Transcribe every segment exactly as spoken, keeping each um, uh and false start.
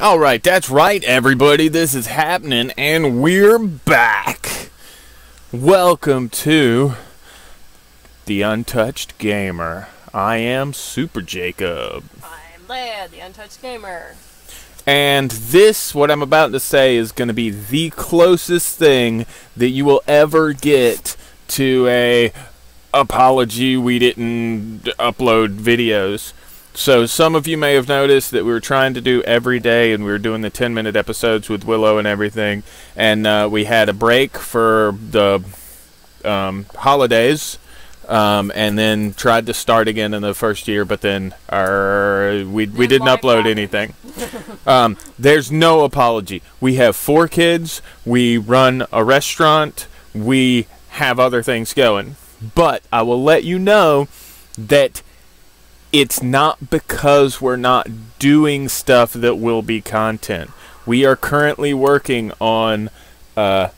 Alright, that's right everybody, this is happening and we're back. Welcome to The Untouched Gamer. I am Super Jacob. I'm Leia, The Untouched Gamer. And this, what I'm about to say, is going to be the closest thing that you will ever get to a apology we didn't upload videos. So some of you may have noticed that we were trying to do every day, and we were doing the ten-minute episodes with Willow and everything, and uh, we had a break for the um, holidays, um, and then tried to start again in the first year, but then our, we, we didn't upload anything. Um, there's no apology. We have four kids, we run a restaurant, we have other things going. But I will let you know that it's not because we're not doing stuff that will be content. We are currently working on, uh,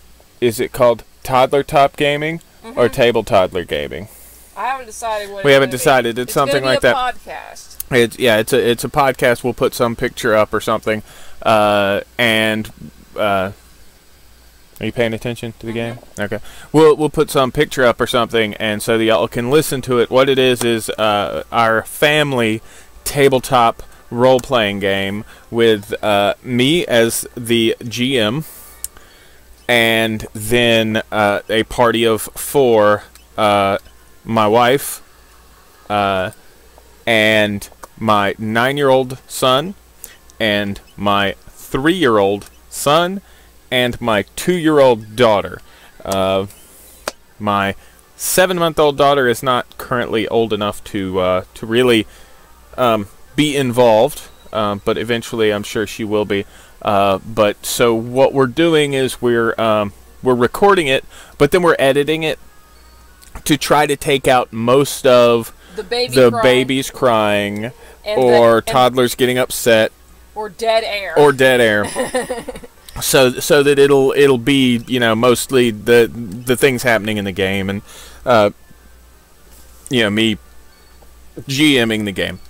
is it called Toddler Top Gaming mm-hmm. or Table Toddler Gaming? I haven't decided what. We haven't decided. It's, it's something like that. Podcast. It's yeah. It's a it's a podcast. We'll put some picture up or something. Uh, and uh, are you paying attention to the mm-hmm. game? Okay. We'll we'll put some picture up or something, and so that y'all can listen to it. What it is is uh, our family tabletop role-playing game with uh, me as the G M, and then uh, a party of four: uh, my wife, uh, and my nine-year-old son, and my three-year-old son, and my two-year-old daughter. Uh, my seven-month-old daughter is not currently old enough to uh, to really um, be involved, um, but eventually I'm sure she will be. Uh, but so what we're doing is we're um, we're recording it, but then we're editing it to try to take out most of the, baby the crying. babies crying and or the, toddlers getting upset or dead air or dead air. So, so that it'll it'll be, you know, mostly the the things happening in the game, and uh, you know, me GMing the game.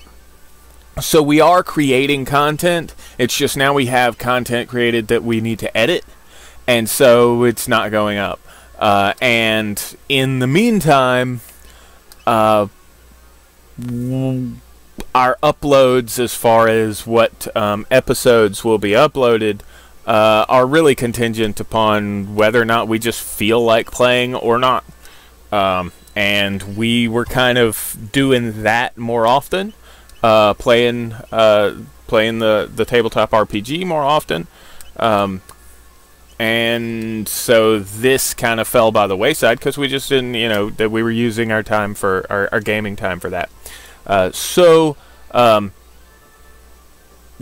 So we are creating content. It's just now we have content created that we need to edit, and so it's not going up. Uh, and in the meantime, uh, our uploads as far as what um, episodes will be uploaded. Uh, are really contingent upon whether or not we just feel like playing or not. Um, and we were kind of doing that more often, uh, playing uh, playing the, the tabletop R P G more often. Um, and so this kind of fell by the wayside because we just didn't, you know, that we were using our time for, our, our gaming time for that. Uh, so, um...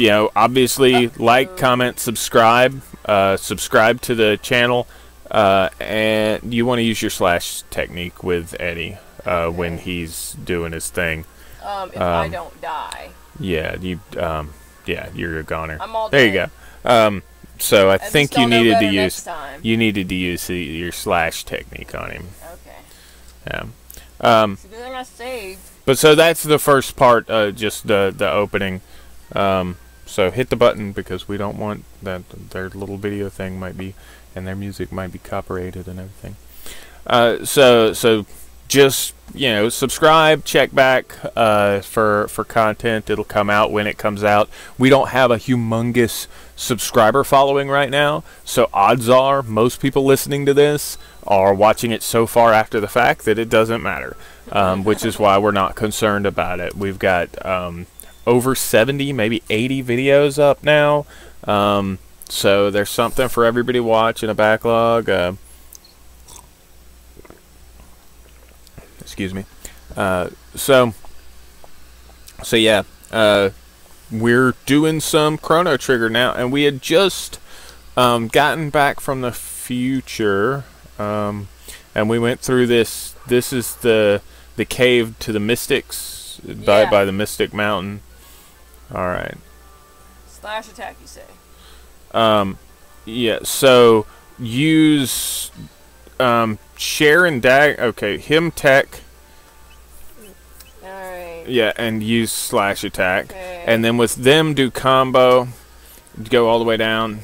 You know, obviously, like, comment, subscribe, uh, subscribe to the channel, uh, and you want to use your slash technique with Eddie uh, when he's doing his thing. Um, if um, I don't die. Yeah, you. Um, yeah, you're a goner. I'm all there. Dead. You go. Um, so I, I think you needed to use you needed to use the, your slash technique on him. Okay. Yeah. Um. So then I saved. But so that's the first part, uh, just the the opening. Um. So hit the button because we don't want that. Their little video thing might be, and their music might be copyrighted and everything. Uh, so so just, you know, subscribe, check back uh, for for content. It'll come out when it comes out. We don't have a humongous subscriber following right now, so odds are most people listening to this are watching it so far after the fact that it doesn't matter, um, which is why we're not concerned about it. We've got. Um, over seventy, maybe eighty videos up now, um, so there's something for everybody to watch in a backlog. Uh, excuse me. Uh, so, so yeah, uh, we're doing some Chrono Trigger now, and we had just um, gotten back from the future, um, and we went through this. This is the the cave to the mystics by yeah. by the Mystic Mountain. Alright. Slash attack, you say. Um, yeah, so use um, share and dag... Okay, him tech. Alright. Yeah, and use slash attack. Okay. And then with them, do combo. go all the way down,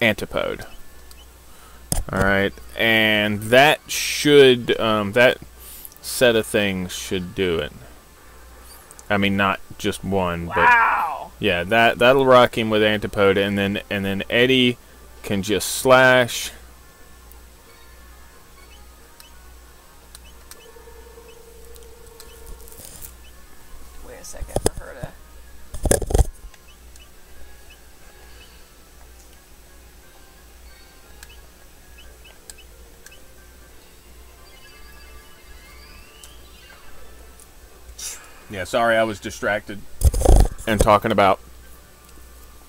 Antipode. All right, and that should, um, that set of things should do it. I mean, not just one, but wow. Yeah, that that'll rock him with Antipode, and then and then Eddie can just slash. Wait a second, I heard a. Yeah, sorry, I was distracted and talking about,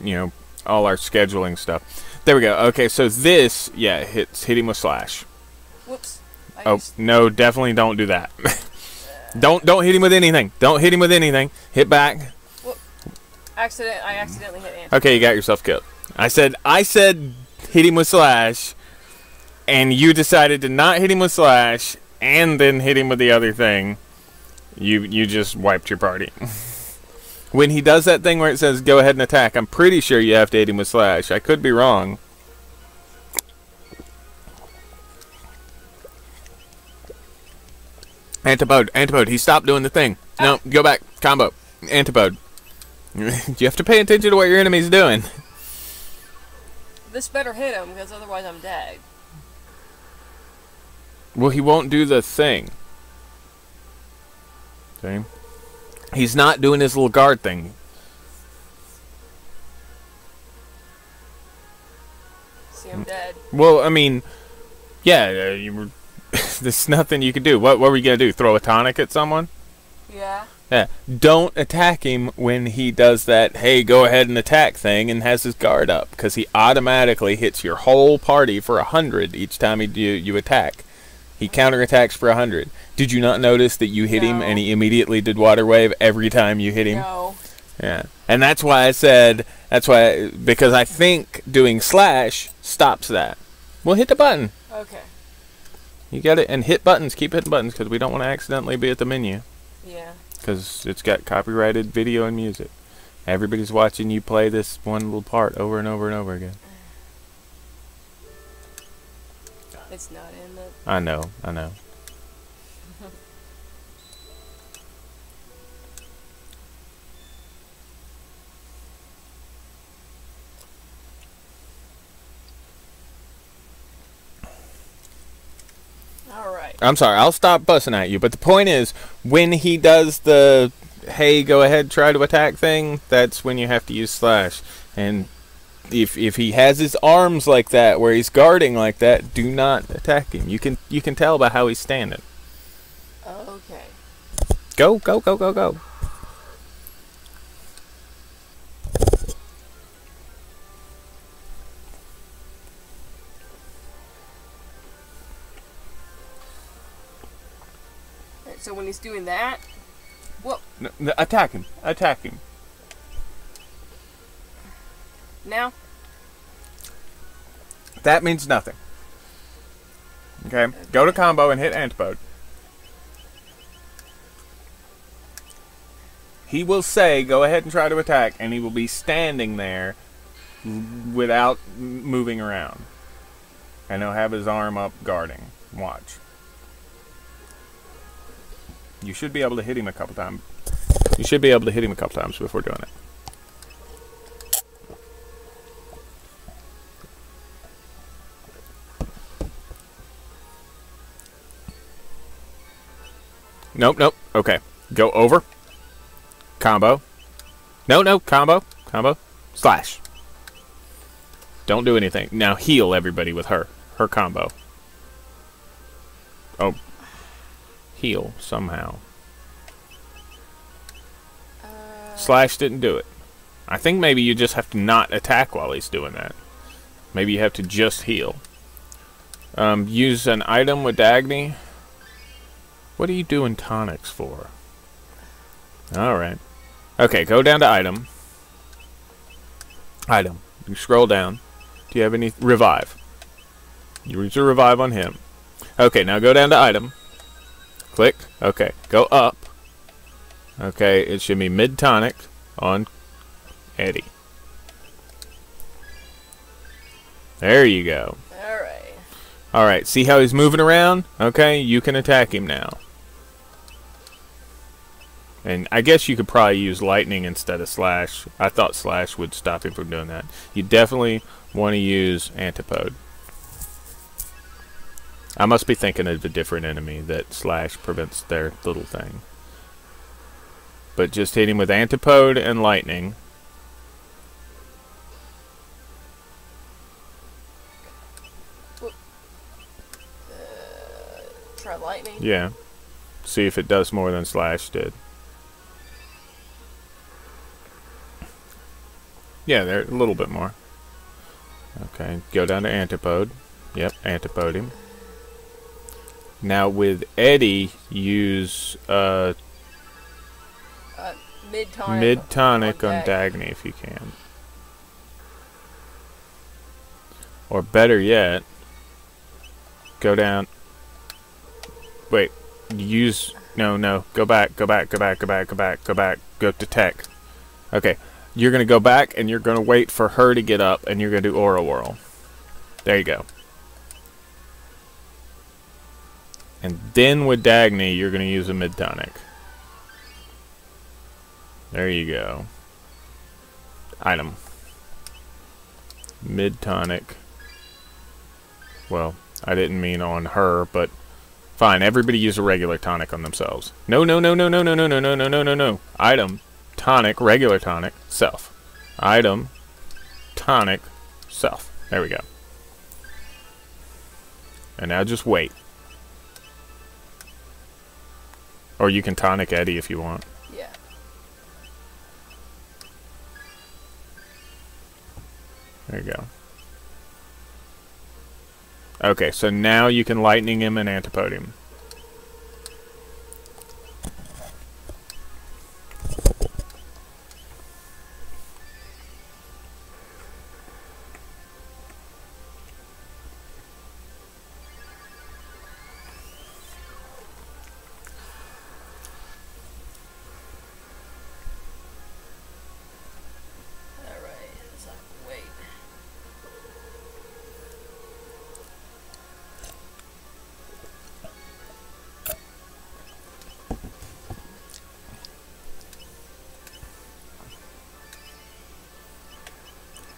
you know, all our scheduling stuff. There we go. Okay, so this, yeah, hits, hit him with slash. Whoops. I oh, no, definitely don't do that. don't don't hit him with anything. Don't hit him with anything. Hit back. Whoop. Accident, I accidentally hit Ant. Okay, you got yourself killed. I said, I said hit him with slash, and you decided to not hit him with slash, and then hit him with the other thing. You you just wiped your party. When he does that thing where it says go ahead and attack, I'm pretty sure you have to hit him with slash. I could be wrong. Antipode, Antipode, he stopped doing the thing. No, go back. Combo. Antipode. You have to pay attention to what your enemy's doing. This better hit him, because otherwise I'm dead. Well, he won't do the thing. See? He's not doing his little guard thing. See, I'm dead. Well, I mean, yeah, you were, there's nothing you could do. What, what were you going to do? Throw a tonic at someone? Yeah. Yeah. Don't attack him when he does that, hey, go ahead and attack thing and has his guard up, because he automatically hits your whole party for one hundred each time he do, you attack. He counterattacks for one hundred. Did you not notice that you hit no. him and he immediately did water wave every time you hit him? No. Yeah. And that's why I said, that's why, because I think doing slash stops that. Well, hit the button. Okay. You got it. And hit buttons. Keep hitting buttons, because we don't want to accidentally be at the menu. Yeah. Because it's got copyrighted video and music. Everybody's watching you play this one little part over and over and over again. It's not in the... I know, I know. All right. I'm sorry, I'll stop busting at you, but the point is, when he does the, hey, go ahead, try to attack thing, that's when you have to use slash, and... If if he has his arms like that, where he's guarding like that, do not attack him. You can you can tell by how he's standing. Okay. Go go go go go. Right, so when he's doing that, whoop. No, no, attack him! Attack him! Now that means nothing. Okay. Okay, go to combo and hit Antipode. He will say go ahead and try to attack, and he will be standing there without moving around, and he'll have his arm up guarding. Watch, you should be able to hit him a couple times. You should be able to hit him a couple times before doing it. Nope, nope. Okay. Go over. Combo. No, no. Combo. Combo. Slash. Don't do anything. Now heal everybody with her. Her combo. Oh. Heal somehow. Uh... Slash didn't do it. I think maybe you just have to not attack while he's doing that. Maybe you have to just heal. Um, use an item with Dagny. What are you doing tonics for? Alright. Okay, go down to item. Item. You scroll down. Do you have any... Revive. You use your revive on him. Okay, now go down to item. Click. Okay, go up. Okay, it should be mid-tonic on Eddie. There you go. Alright. Alright, see how he's moving around? Okay, you can attack him now. And I guess you could probably use lightning instead of slash. I thought slash would stop him from doing that. You definitely want to use Antipode. I must be thinking of a different enemy that slash prevents their little thing. But just hit him with Antipode and lightning. Lightning. Yeah. See if it does more than slash did. Yeah, there a little bit more. Okay, go down to Antipode. Yep, Antipode him. Now with Eddie, use uh, uh mid tonic, mid -tonic on, on Dagny if you can. Or better yet, go down. Wait, use, no, no, go back, go back, go back, go back, go back, go back, go to tech. Okay, you're going to go back and you're going to wait for her to get up and you're going to do Aura Whirl. There you go. And then with Dagny, you're going to use a mid-tonic. There you go. Item. Mid-tonic. Well, I didn't mean on her, but... Fine, everybody use a regular tonic on themselves. No, no, no, no, no, no, no, no, no, no, no, no, no. Item, tonic, regular tonic, self. Item, tonic, self. There we go. And now just wait. Or you can tonic Eddie if you want. Yeah. There you go. Okay, so now you can lightning him and antipode him.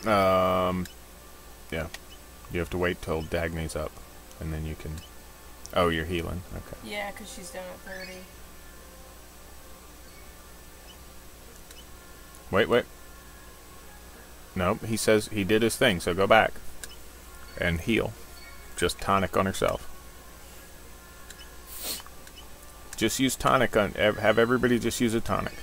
Um, yeah, you have to wait till Dagny's up, and then you can, oh, you're healing, okay. Yeah, because she's down at thirty. Wait, wait. Nope, he says he did his thing, so go back and heal. Just tonic on herself. Just use tonic on, have everybody just use a tonic.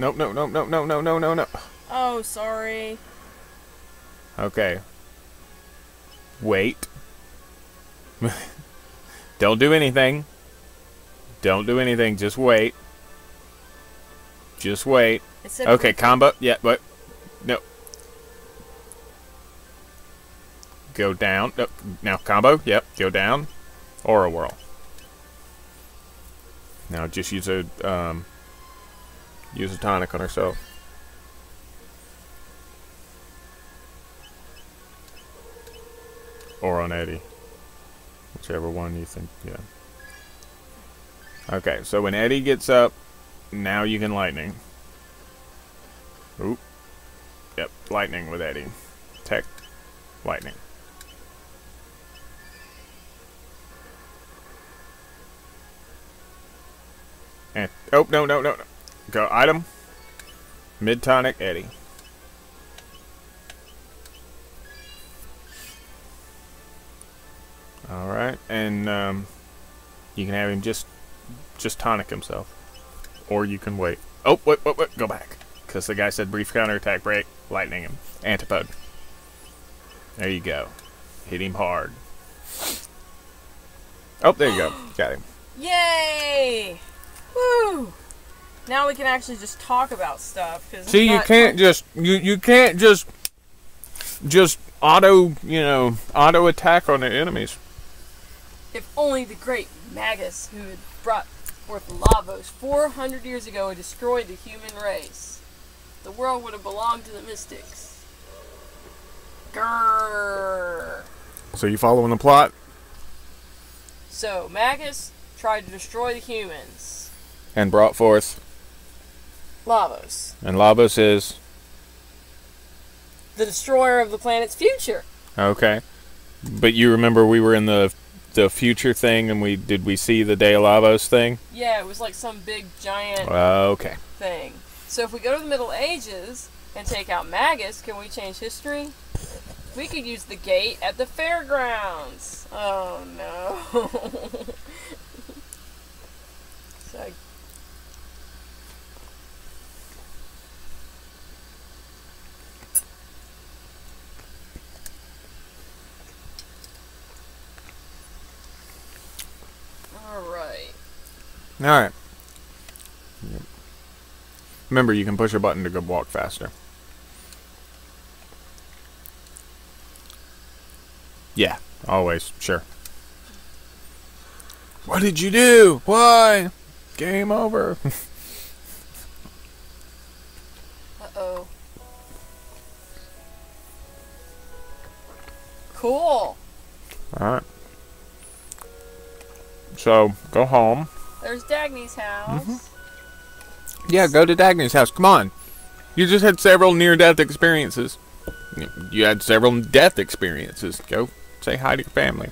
Nope, no, no, no, no, no, no, no, no. Oh, sorry. Okay. Wait. Don't do anything. Don't do anything. Just wait. Just wait. Okay, combo. Yeah, but... No. Go down. No, now, combo. Yep, go down. Aura Whirl. Now, just use a... Um, Use a tonic on herself. Or on Eddie. Whichever one you think, yeah. Okay, so when Eddie gets up, now you can lightning. Oop. Yep, lightning with Eddie. Tech, lightning. And, oh, no, no, no, no. Go item, mid-tonic Eddie. All right, and um, you can have him just just tonic himself, or you can wait. Oh, wait, wait, wait, go back, because the guy said brief counter attack break, lightning him, antipode. There you go, hit him hard. Oh, there you go, got him. Yay! Woo! Now we can actually just talk about stuff. Cause See, you can't just you you can't just just auto you know auto attack on the enemies. If only the great Magus, who had brought forth Lavos four hundred years ago, had destroyed the human race, the world would have belonged to the mystics. Grrrr. So you following the plot? So Magus tried to destroy the humans. And brought forth? Lavos. And Lavos is? The destroyer of the planet's future. Okay. But you remember we were in the the future thing, and we did we see the De Lavos thing? Yeah, it was like some big giant uh, okay. thing. So if we go to the Middle Ages and take out Magus, can we change history? We could use the gate at the fairgrounds. Oh no. So I Alright. Alright. Yep. Remember, you can push a button to go walk faster. Yeah, always, sure. What did you do? Why? Game over. Uh-oh. Cool. Alright. So, go home. There's Dagny's house. Mm-hmm. Yeah, go to Dagny's house. Come on. You just had several near-death experiences. You had several death experiences. Go say hi to your family.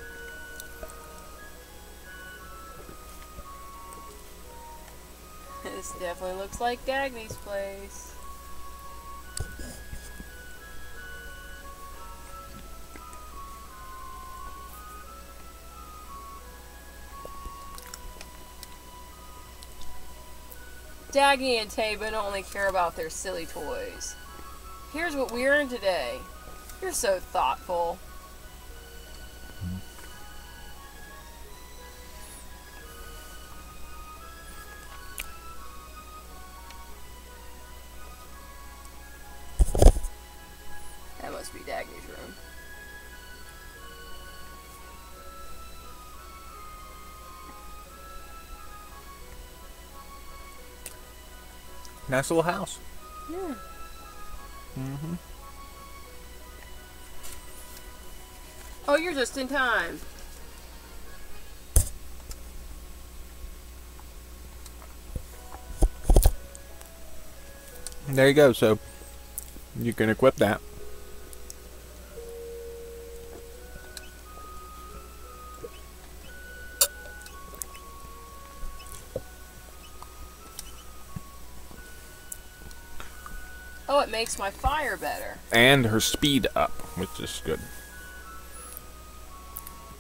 This definitely looks like Dagny's place. Dagny and Taban only care about their silly toys. Here's what we earned today. You're so thoughtful. That must be Dagny's room. Nice little house. Yeah. Mm-hmm. Oh, you're just in time. There you go. So you can equip that. Oh, it makes my fire better. And her speed up, which is good.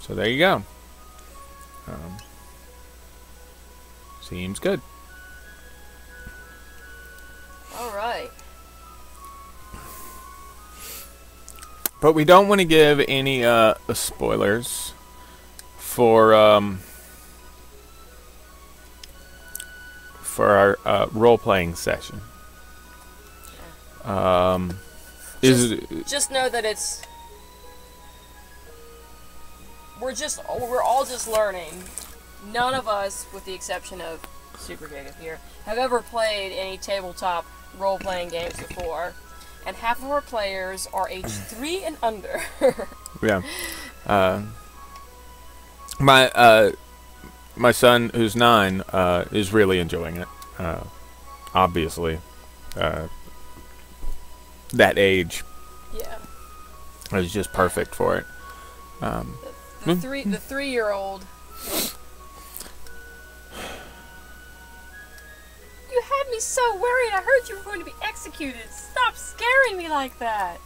So there you go. Um, seems good. Alright. But we don't want to give any uh, spoilers for, um, for our uh, role-playing session. Um, is just, it, just know that it's we're just we're all just learning. None of us, with the exception of Super Jacob here, have ever played any tabletop role-playing games before, and half of our players are age three and under. Yeah, uh, my uh, my son, who's nine, uh, is really enjoying it. Uh, obviously. Uh, That age, yeah, is just perfect for it. Um, the, the three, the three-year-old. You had me so worried. I heard you were going to be executed. Stop scaring me like that.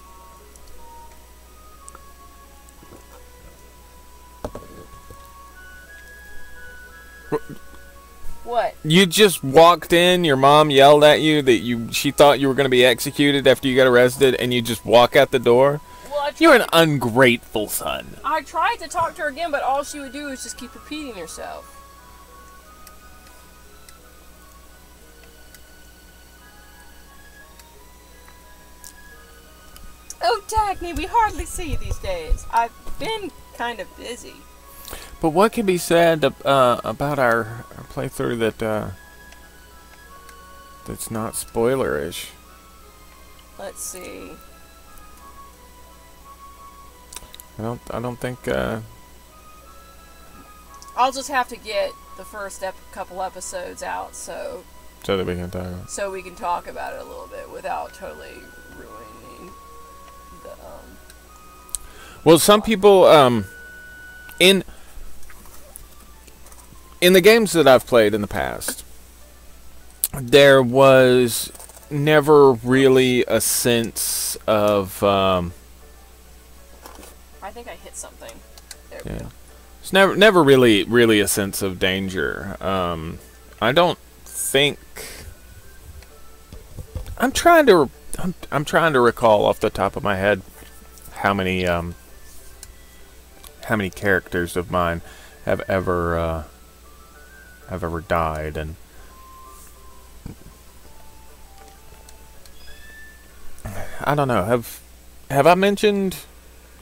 What? What? You just walked in, your mom yelled at you that you she thought you were going to be executed after you got arrested, and you just walk out the door? Well, you're an ungrateful son. I tried to talk to her again, but all she would do is just keep repeating herself. Oh, Dagny, we hardly see you these days. I've been kind of busy. But what can be said uh, about our, our playthrough that uh, that's not spoilerish? Let's see. I don't. I don't think. Uh, I'll just have to get the first ep couple episodes out, so so that we can talk about. So we can talk about it a little bit without totally ruining the. Um, well, some people um, in in the games that I've played in the past, there was never really a sense of. Um, I think I hit something. There we yeah. go. It's never, never really, really a sense of danger. Um, I don't think. I'm trying to, I'm, I'm trying to recall off the top of my head how many, um, how many characters of mine have ever, uh, have ever died, and I don't know. Have, have I mentioned?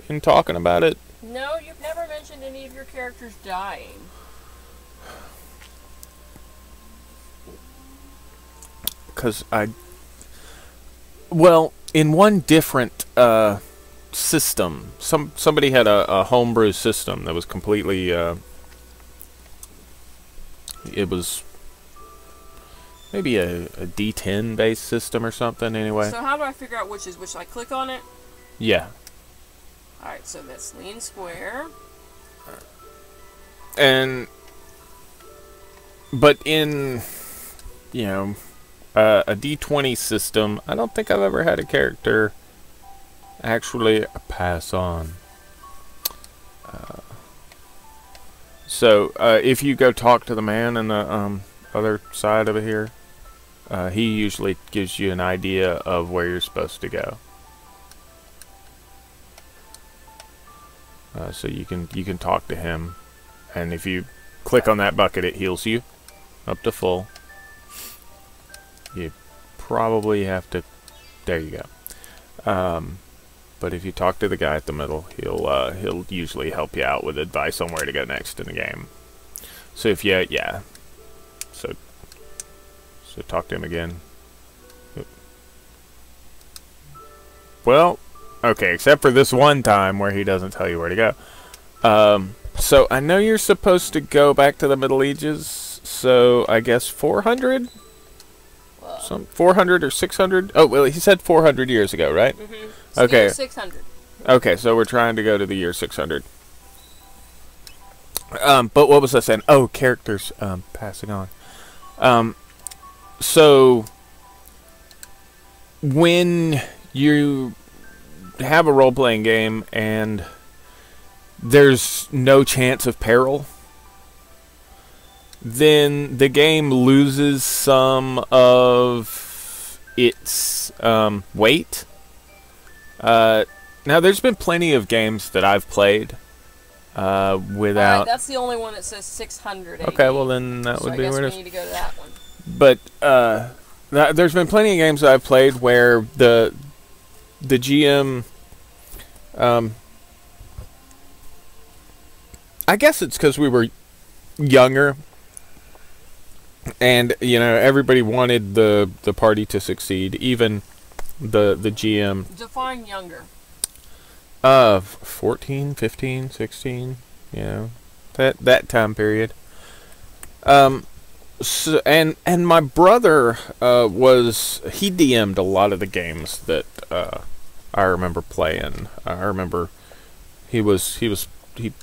In talking about it. No, you've never mentioned any of your characters dying. Because I... Well, in one different uh, system, some somebody had a, a homebrew system that was completely... Uh, it was maybe a, a D ten based system or something, anyway. So how do I figure out which is which? I click on it? Yeah. Alright, so that's lean square. And, but in, you know, uh, a D twenty system, I don't think I've ever had a character actually pass on. Uh, so, uh, if you go talk to the man on the um, other side of it here, uh, he usually gives you an idea of where you're supposed to go. Uh, so you can you can talk to him, and if you click on that bucket, it heals you up to full. You probably have to. There you go. Um, but if you talk to the guy at the middle, he'll uh, he'll usually help you out with advice on where to go next in the game. So if you yeah, so so talk to him again. Well. Okay, except for this one time where he doesn't tell you where to go. Um, so, I know you're supposed to go back to the Middle Ages, so I guess four hundred? Well, Some four hundred or six hundred? Oh, well, he said four hundred years ago, right? Mm-hmm. So okay. six hundred. Okay, so we're trying to go to the year six hundred. Um, but what was I saying? Oh, characters um, passing on. Um, so, when you... have a role-playing game and there's no chance of peril, then the game loses some of its um, weight. Uh, now, there's been plenty of games that I've played uh, without... All right, that's the only one that says six hundred. Okay, well then that so would I be guess where we need to go to that one. But uh, th there's been plenty of games that I've played where the the G M, um, I guess it's because we were younger, and you know everybody wanted the the party to succeed, even the the G M. Define younger. Uh, fourteen, fifteen, sixteen, you know, that that time period. Um, so and and my brother uh was he D M'd a lot of the games that. Uh, I remember playing. I remember he was he was he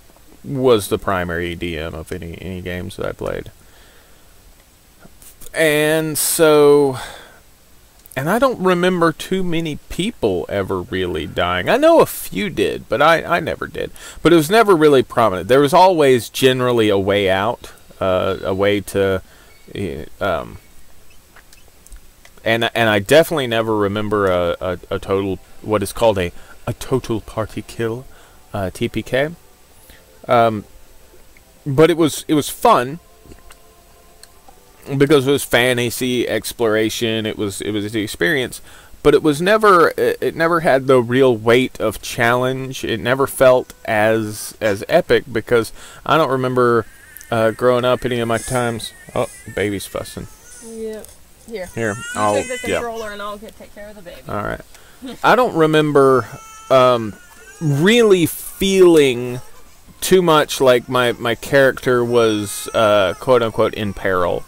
was the primary D M of any any games that I played. And so, and I don't remember too many people ever really dying. I know a few did, but I I never did. But it was never really prominent. There was always generally a way out, uh, a way to. Um, And, and I definitely never remember a, a, a total, what is called a, a total party kill, uh, T P K. Um, but it was, it was fun because it was fantasy, exploration, it was, it was the experience. but it was never, it never had the real weight of challenge. It never felt as as epic, because I don't remember uh, growing up any of my times. Oh, baby's fussing. Yep. Here. Here. I'll take the controller, yeah, and I'll get, take care of the baby. All right. I don't remember um, really feeling too much like my, my character was uh, quote unquote in peril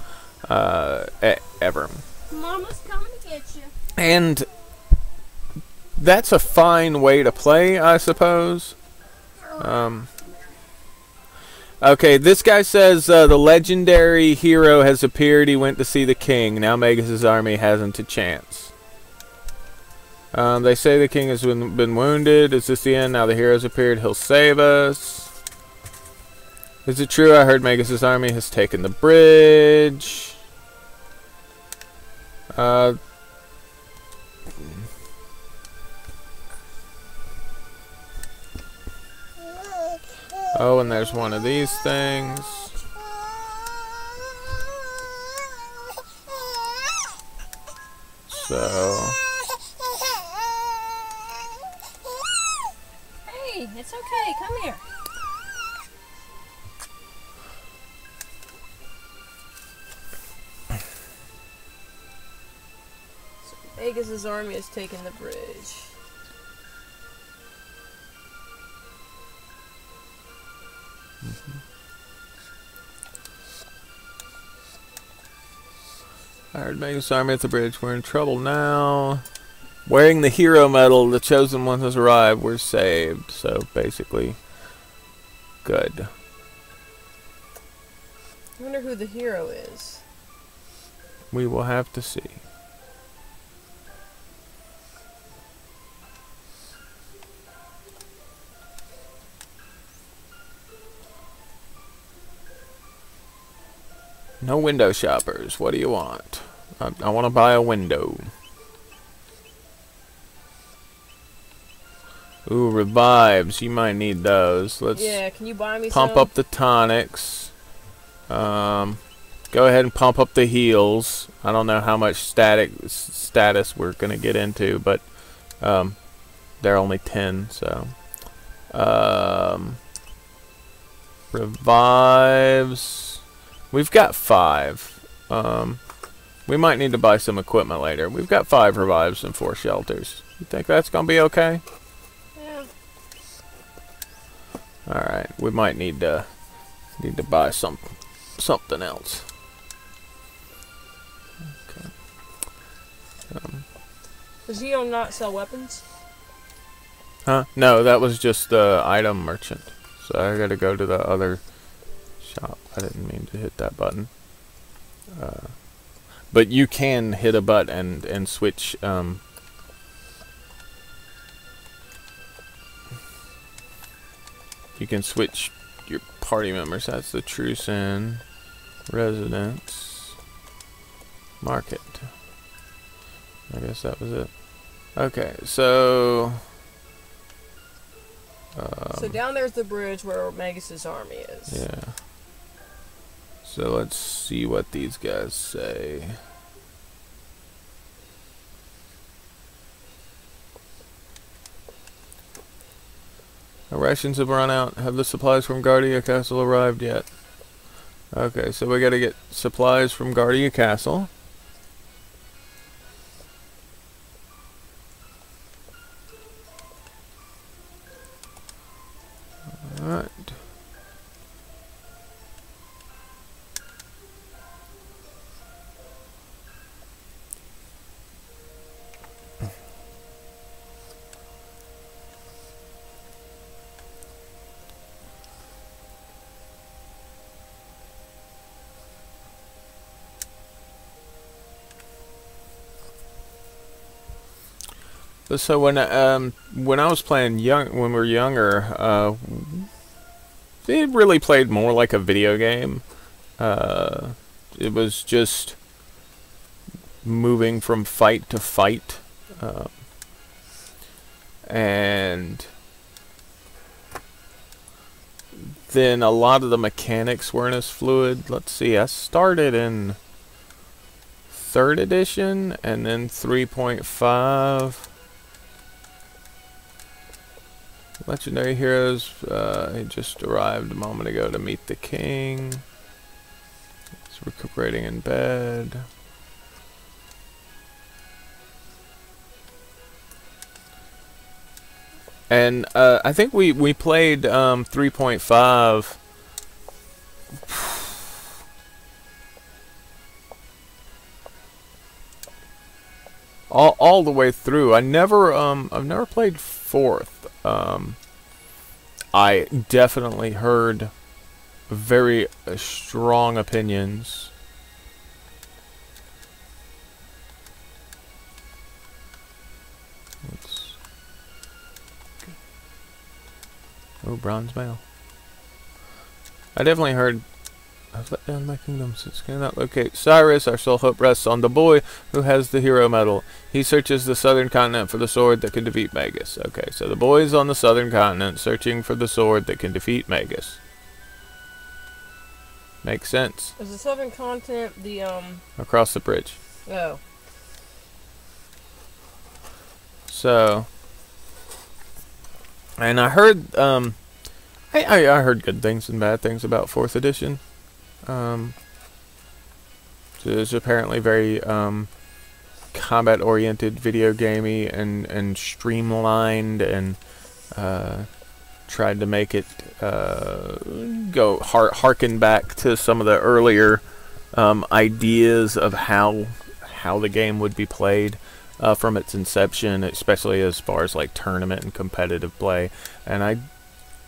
uh, ever. Mama's coming to get you. And that's a fine way to play, I suppose. Um, okay, this guy says uh, the legendary hero has appeared. He went to see the king. Now Magus' army hasn't a chance. Um, they say the king has been, been wounded. Is this the end? Now the hero's appeared. He'll save us. Is it true? I heard Magus' army has taken the bridge. Uh, oh, and there's one of these things. So... Hey, it's okay. Come here. Magus' army has taken the bridge. Mm-hmm. I heard Magus' army at the bridge. We're in trouble now. Wearing the hero medal, the chosen one has arrived. We're saved. So basically, good. I wonder who the hero is. We will have to see. No window shoppers. What do you want? I, I want to buy a window. Ooh, revives. You might need those. Let's yeah, can you buy me pump some? Up the tonics. Um, go ahead and pump up the heals. I don't know how much static status we're going to get into, but um, they're only ten, so. Um, revives... We've got five. Um, we might need to buy some equipment later. We've got five revives and four shelters. You think that's going to be okay? Yeah. Alright, we might need to need to buy some, something else. Okay. Um, Does he not sell weapons? Huh? No, that was just the item merchant. So I got to go to the other... Oh, I didn't mean to hit that button. Uh, but you can hit a button and, and switch. Um, you can switch your party members. That's the truce in residence market. I guess that was it. Okay, so... Um, so down there's the bridge where Magus' army is. Yeah. So let's see what these guys say. Our rations have run out. Have the supplies from Guardia Castle arrived yet? Okay, so we gotta get supplies from Guardia Castle. Alright. So when um when I was playing young when we were younger, uh, it really played more like a video game. Uh, it was just moving from fight to fight, uh, and then a lot of the mechanics weren't as fluid. Let's see, I started in third edition, and then three point five. Legendary Heroes, uh, he just arrived a moment ago to meet the king. He's recuperating in bed. And uh, I think we, we played um, three point five. All, all the way through. I never, um, I've never played fourth. Um, I definitely heard very uh, strong opinions. Let's... Oh, bronze mail. I definitely heard. I've let down my kingdom since cannot locate Cyrus. Our sole hope rests on the boy who has the hero medal. He searches the southern continent for the sword that can defeat Magus. Okay, so the boy is on the southern continent searching for the sword that can defeat Magus. Makes sense. Is the southern continent the, um... across the bridge. Oh. So. And I heard, um... I, I, I heard good things and bad things about fourth edition. Um, so it's apparently very um, combat-oriented, video gamey, and and streamlined, and uh, tried to make it uh, go har harken back to some of the earlier um, ideas of how how the game would be played uh, from its inception, especially as far as like tournament and competitive play. And I.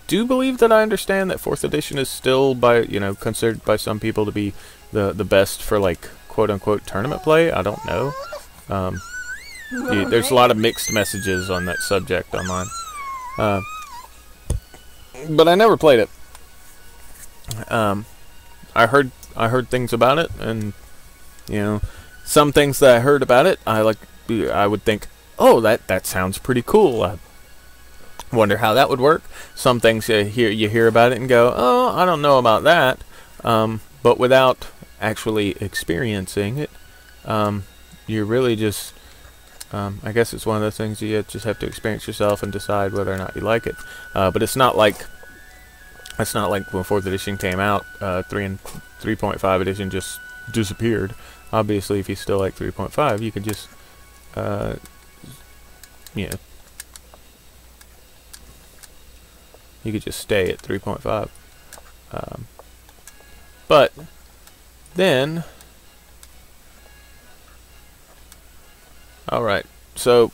I do believe that I understand that fourth edition is still by you know considered by some people to be the the best for like quote unquote tournament play. I don't know. Um, yeah, there's a lot of mixed messages on that subject online, uh, but I never played it. Um, I heard I heard things about it, and you know some things that I heard about it, I like I would think, oh that that sounds pretty cool. I, Wonder how that would work. Some things you hear, you hear about it and go, oh, I don't know about that. Um, but without actually experiencing it, um, you're really just, um, I guess it's one of those things you just have to experience yourself and decide whether or not you like it. Uh, but it's not like, it's not like when fourth edition came out, uh, three and three point five edition just disappeared. Obviously, if you still like three point five, you could just, uh, you know, You could just stay at three point five. Um, but then, all right. So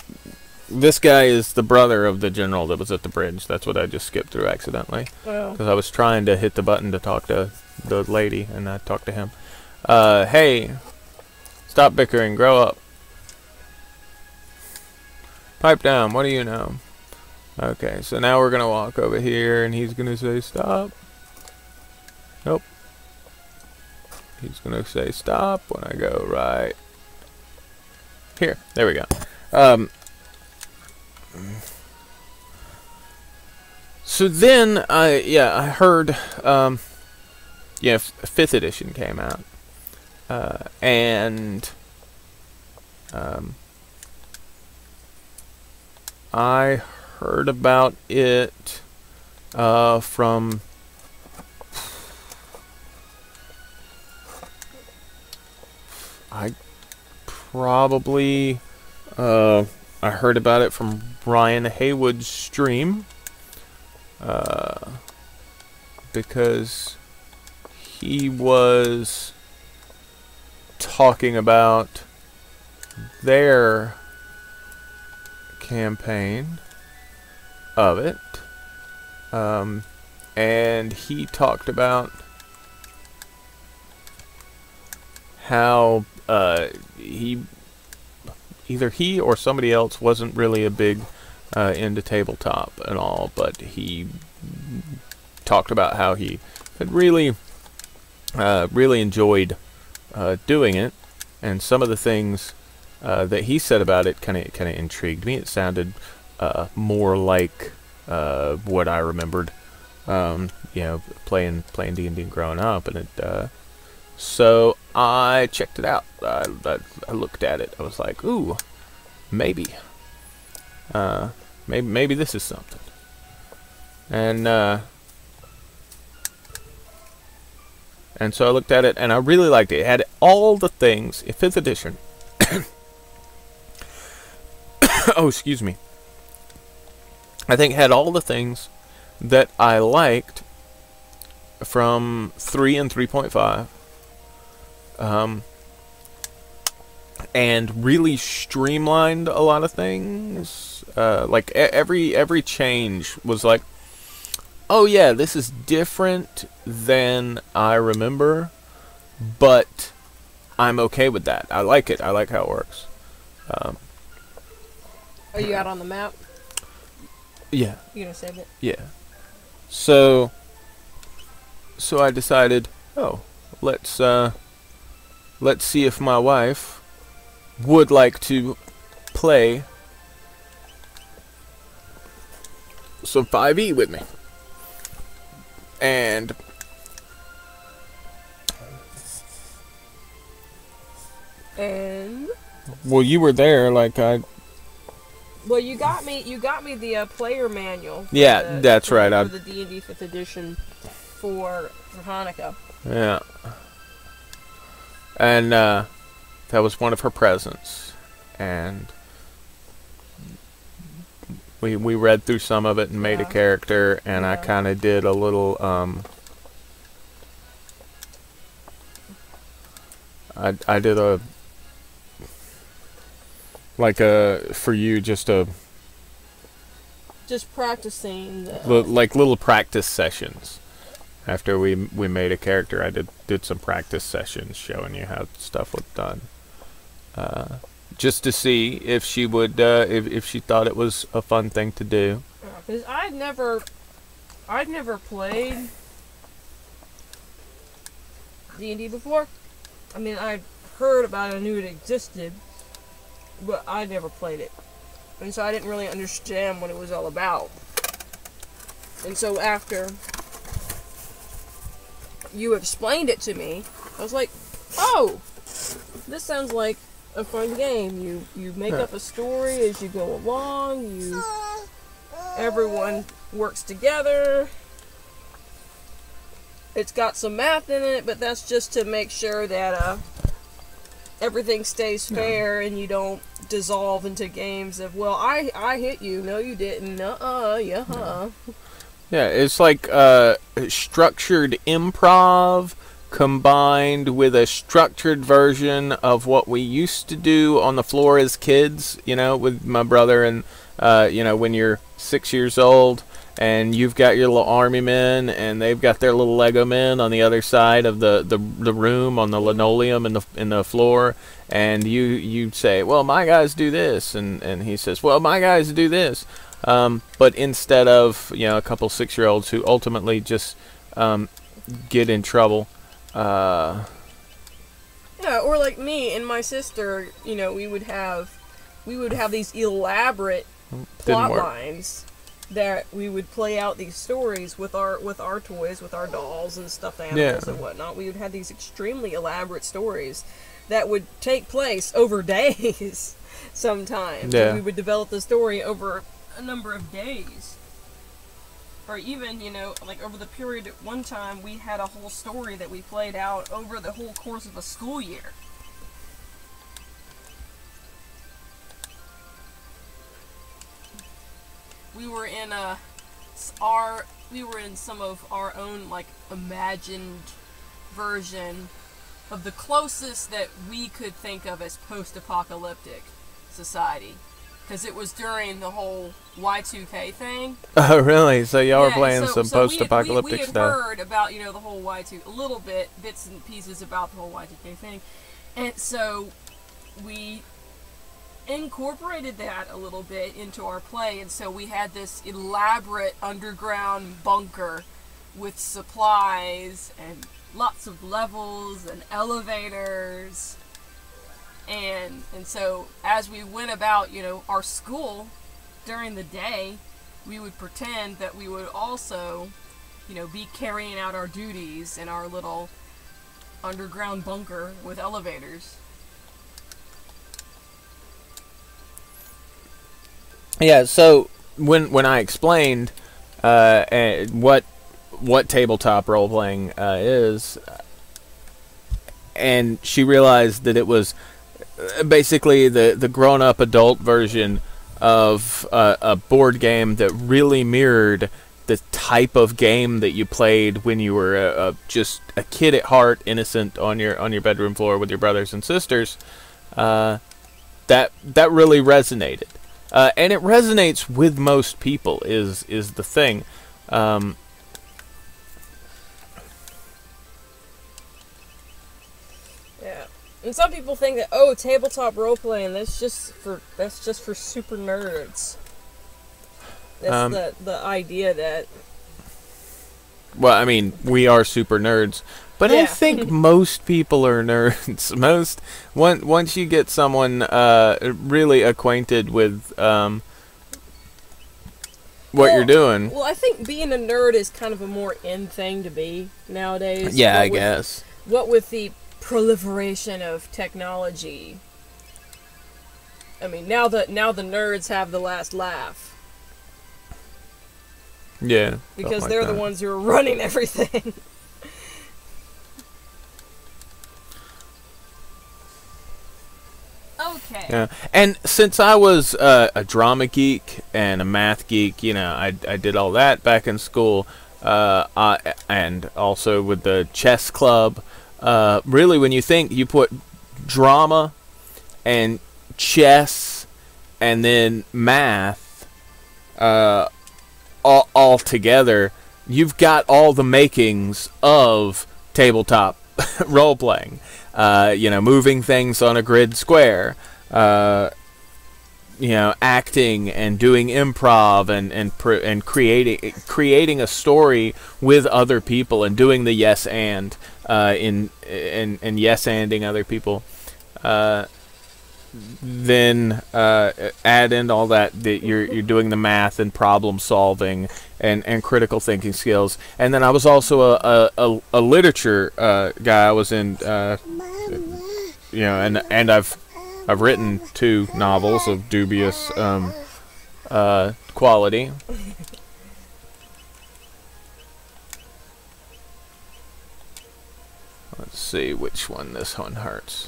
this guy is the brother of the general that was at the bridge. That's what I just skipped through accidentally, because I was trying to hit the button to talk to the lady, and I talked to him. Uh, hey, stop bickering, grow up. Pipe down. What do you know? Okay, so now we're going to walk over here, and he's going to say, stop. Nope. He's going to say, stop, when I go right here. There we go. Um, so then, I yeah, I heard, um, yeah, fifth edition came out. Uh, and... Um, I heard... heard about it uh, from I probably uh, I heard about it from Brian Haywood's stream uh, because he was talking about their campaign of it, um, and he talked about how uh, he, either he or somebody else, wasn't really a big uh, into tabletop and all, but he talked about how he had really, uh, really enjoyed uh, doing it, and some of the things uh, that he said about it kind of kind of intrigued me. It sounded Uh, more like uh, what I remembered, um, you know, playing playing D and D growing up, and it uh, So I checked it out. I, I, I looked at it. I was like, ooh, maybe. Uh, maybe, maybe this is something. And, uh, and so I looked at it, and I really liked it. It had all the things in fifth edition. Oh, excuse me. I think it had all the things that I liked from three and three point five. Um, and really streamlined a lot of things. Uh, like every every change was like, oh yeah, this is different than I remember, but I'm okay with that. I like it. I like how it works. Um, Are you out on the map? Yeah. You gonna save it? Yeah. So, so I decided, oh, let's uh, let's see if my wife would like to play some five E with me. And and well, you were there, like I. Well, you got me. You got me the uh, player manual. Yeah, the, that's right. For I, the D and D fifth edition for, for Hanukkah. Yeah. And uh, that was one of her presents, and we we read through some of it and made yeah. a character, and yeah. I kind of did a little. Um, I I did a. Like a for you just a. Just practicing. The, li like little practice sessions. After we we made a character, I did did some practice sessions showing you how stuff was done. Uh, just to see if she would uh, if if she thought it was a fun thing to do. Because I'd never, I'd never played D and D before. I mean, I'd heard about it, I knew it existed. But I never played it, and so I didn't really understand what it was all about. And so after you explained it to me, I was like, oh, this sounds like a fun game. You you make up a story as you go along, you everyone works together. It's got some math in it, but that's just to make sure that uh everything stays fair and you don't dissolve into games of, well, I I hit you, no you didn't, uh-uh, yeah. Yeah, it's like uh, structured improv combined with a structured version of what we used to do on the floor as kids, you know, with my brother and, uh, you know, when you're six years old and you've got your little army men and they've got their little Lego men on the other side of the, the, the room on the linoleum and the, in the floor, and you you say, well, my guys do this, and, and he says, well, my guys do this, um, but instead of, you know, a couple six-year-olds who ultimately just um, get in trouble. Uh, yeah, or like me and my sister, you know, we would have, we would have these elaborate plot lines that we would play out these stories with our with our toys, with our dolls and stuffed animals yeah. and whatnot. We would have these extremely elaborate stories that would take place over days sometimes. Yeah. And we would develop the story over a number of days. Or even, you know, like over the period at one time we had a whole story that we played out over the whole course of a school year. We were in a, our we were in some of our own like imagined version of the closest that we could think of as post-apocalyptic society, because it was during the whole Y two K thing. Oh, really? So y'all yeah, were playing so, some so post-apocalyptic we, we, we stuff. We had heard about, you know, the whole Y two K, a little bit bits and pieces about the whole Y two K thing, and so we incorporated that a little bit into our play, and so we had this elaborate underground bunker with supplies and lots of levels and elevators, and and so as we went about, you know, our school during the day, we would pretend that we would also, you know, be carrying out our duties in our little underground bunker with elevators. Yeah, so when when I explained uh, what what tabletop role playing uh, is, and she realized that it was basically the the grown up adult version of uh, a board game that really mirrored the type of game that you played when you were a, a, just a kid at heart, innocent on your on your bedroom floor with your brothers and sisters. Uh, that that really resonated. Uh, and it resonates with most people, is is the thing. Um, yeah, and some people think that, oh, tabletop role playing, that's just for that's just for super nerds. That's um, the the idea that. Well, I mean, we are super nerds, but yeah. I think most people are nerds. Most once once you get someone uh, really acquainted with um, what well, you're doing. Well, I think being a nerd is kind of a more in thing to be nowadays. Yeah, I with, guess. What with the proliferation of technology, I mean, now the now the nerds have the last laugh. Yeah, because like they're that. the ones who are running everything. Okay. Yeah. And since I was uh, a drama geek and a math geek, you know, I, I did all that back in school, uh, I, and also with the chess club. Uh, really, when you think, you put drama and chess and then math uh, all, all together, you've got all the makings of tabletop role playing. Uh, you know, moving things on a grid square, uh, you know, acting and doing improv and and pr and creating creating a story with other people and doing the yes and uh, in and and yes anding other people. Uh, then uh, add in all that that you're you're doing the math and problem solving and and critical thinking skills. And then I was also a a, a literature uh, guy. I was in. Uh, You know, and and I've I've written two novels of dubious um, uh, quality. Let's see which one this one hurts.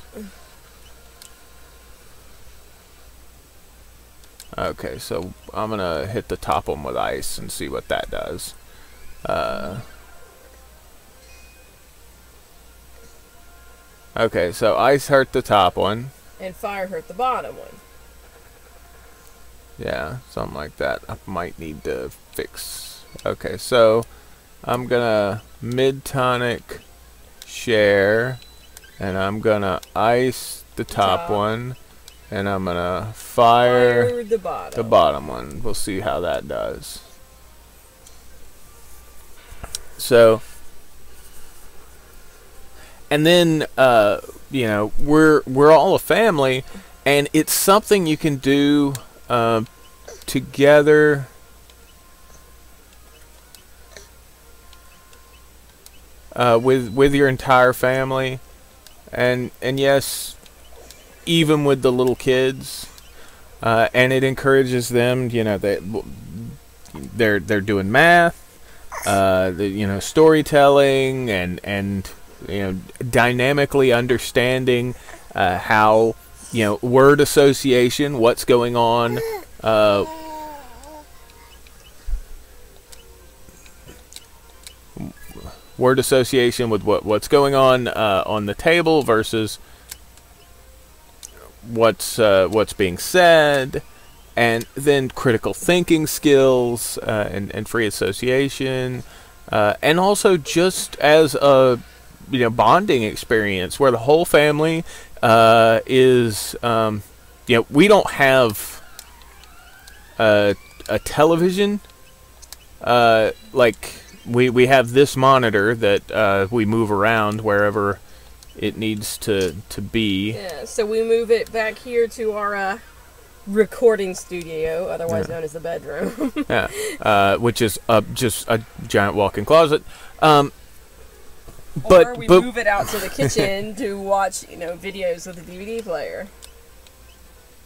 Okay, so I'm gonna hit the top one with ice and see what that does. Uh, Okay, so ice hurt the top one. And fire hurt the bottom one. Yeah, something like that. I might need to fix. Okay, so I'm gonna mid-tonic share, and I'm gonna ice the top, top. one, and I'm gonna fire, fire the, bottom. the bottom one. We'll see how that does. So... And then, uh, you know, we're we're all a family, and it's something you can do uh, together. Uh, with with your entire family, and and yes, even with the little kids, uh, and it encourages them. You know, they they're they're doing math, uh, the, you know, storytelling, and and. you know, dynamically understanding uh, how, you know, word association, what's going on, uh, word association with what what's going on uh, on the table versus what's uh, what's being said, and then critical thinking skills uh, and and free association, uh, and also just as a you know, bonding experience where the whole family uh, is, um, you know, we don't have a, a television. Uh, like, we, we have this monitor that uh, we move around wherever it needs to, to be. Yeah, so we move it back here to our uh, recording studio, otherwise yeah. known as the bedroom. yeah, uh, which is uh, just a giant walk-in closet. Um, But, or we but, move it out to the kitchen to watch, you know, videos with a D V D player.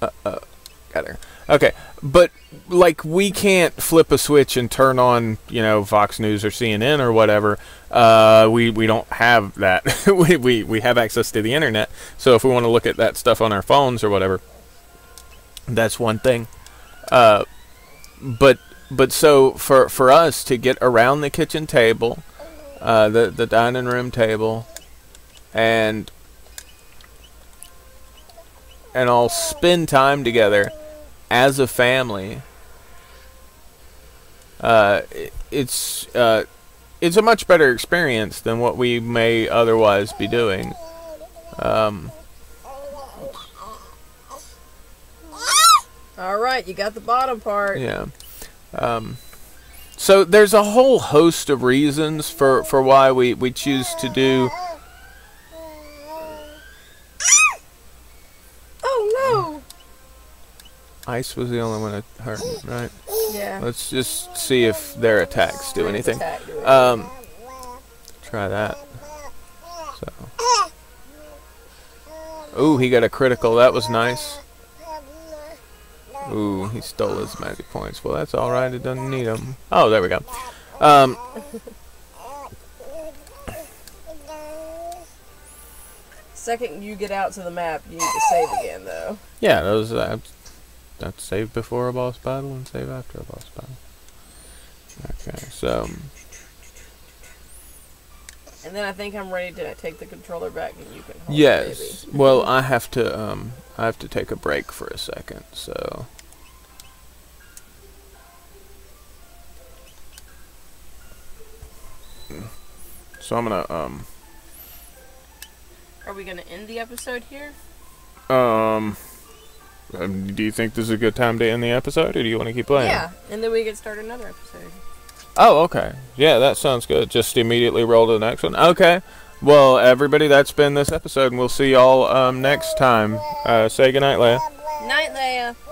Uh oh, got her. Okay, but like we can't flip a switch and turn on, you know, Fox News or C N N or whatever. Uh, we we don't have that. we, we we have access to the internet, so if we want to look at that stuff on our phones or whatever, that's one thing. Uh, but but so for for us to get around the kitchen table. Uh, the, the dining room table, and and all spend time together as a family. Uh, it, it's uh, it's a much better experience than what we may otherwise be doing. Um, all right, you got the bottom part. Yeah. Um, So there's a whole host of reasons for, for why we, we choose to do... Oh, no! Ice was the only one that hurt, right? Yeah. Let's just see if their attacks do anything. Um, try that. So. Ooh, he got a critical. That was nice. Ooh, he stole his magic points. Well, that's alright. It doesn't need them. Oh, there we go. Um, Second you get out to the map, you need to save again, though. Yeah, those, uh, I've saved before a boss battle and save after a boss battle. Okay, so... And then I think I'm ready to take the controller back and you can hold yes. it, Yes. Well, I have to, um... I have to take a break for a second, so... So I'm gonna, um... Are we gonna end the episode here? Um... Do you think this is a good time to end the episode, or do you want to keep playing? Yeah, and then we can start another episode. Oh, okay. Yeah, that sounds good. Just immediately roll to the next one. Okay. Well, everybody, that's been this episode, and we'll see y'all um, next time. Uh, say goodnight, Leia. Night, Leia.